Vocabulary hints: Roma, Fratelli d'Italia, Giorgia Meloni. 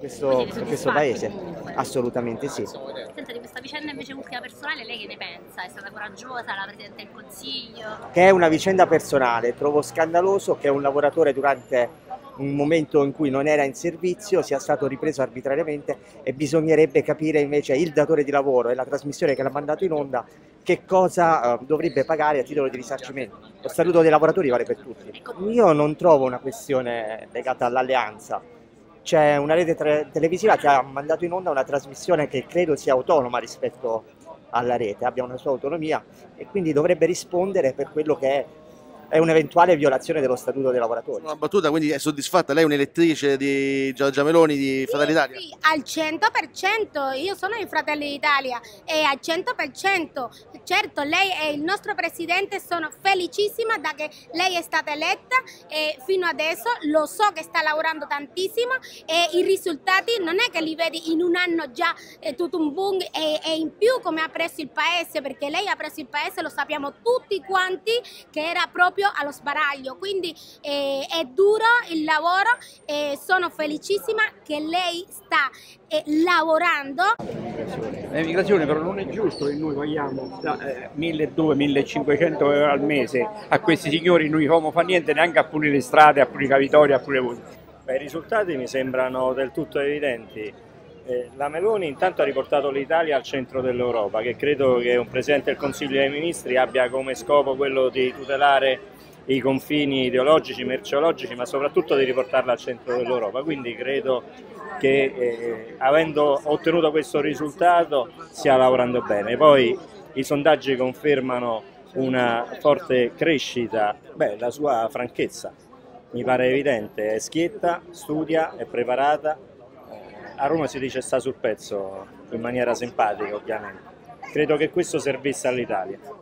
Per questo paese, assolutamente sì. Senta, di questa vicenda invece ultima personale, lei che ne pensa? È stata coraggiosa, la Presidente del Consiglio? Che è una vicenda personale, trovo scandaloso che un lavoratore durante un momento in cui non era in servizio sia stato ripreso arbitrariamente, e bisognerebbe capire invece il datore di lavoro e la trasmissione che l'ha mandato in onda che cosa dovrebbe pagare a titolo di risarcimento. Lo statuto dei lavoratori vale per tutti. Io non trovo una questione legata all'alleanza. C'è una rete televisiva che ha mandato in onda una trasmissione che credo sia autonoma rispetto alla rete, abbia una sua autonomia e quindi dovrebbe rispondere per quello che è un'eventuale violazione dello statuto dei lavoratori. Una battuta, quindi è soddisfatta? Lei è un'elettrice di Giorgia Meloni, di Fratelli d'Italia? Sì, al 100%, io sono di Fratelli d'Italia e al 100%, certo, lei e il nostro Presidente, sono felicissima da che lei è stata eletta e fino adesso lo so che sta lavorando tantissimo e i risultati non è che li vedi in un anno già tutto un boom e in più come ha preso il Paese, perché lei ha preso il Paese, lo sappiamo tutti quanti, che era proprio allo sbaraglio, quindi è duro il lavoro e sono felicissima che lei sta lavorando. L'emigrazione però non è giusto che noi vogliamo 1.200-1.500 euro al mese, a questi signori non gli fa niente neanche a pulire le strade, a pulire i capitori, a pulire voi. I risultati mi sembrano del tutto evidenti. La Meloni intanto ha riportato l'Italia al centro dell'Europa, che credo che un Presidente del Consiglio dei Ministri abbia come scopo quello di tutelare i confini ideologici, merceologici, ma soprattutto di riportarla al centro dell'Europa. Quindi credo che avendo ottenuto questo risultato stia lavorando bene. Poi i sondaggi confermano una forte crescita, la sua franchezza mi pare evidente, è schietta, studia, è preparata. A Roma si dice sta sul pezzo in maniera simpatica, ovviamente. Credo che questo servisse all'Italia.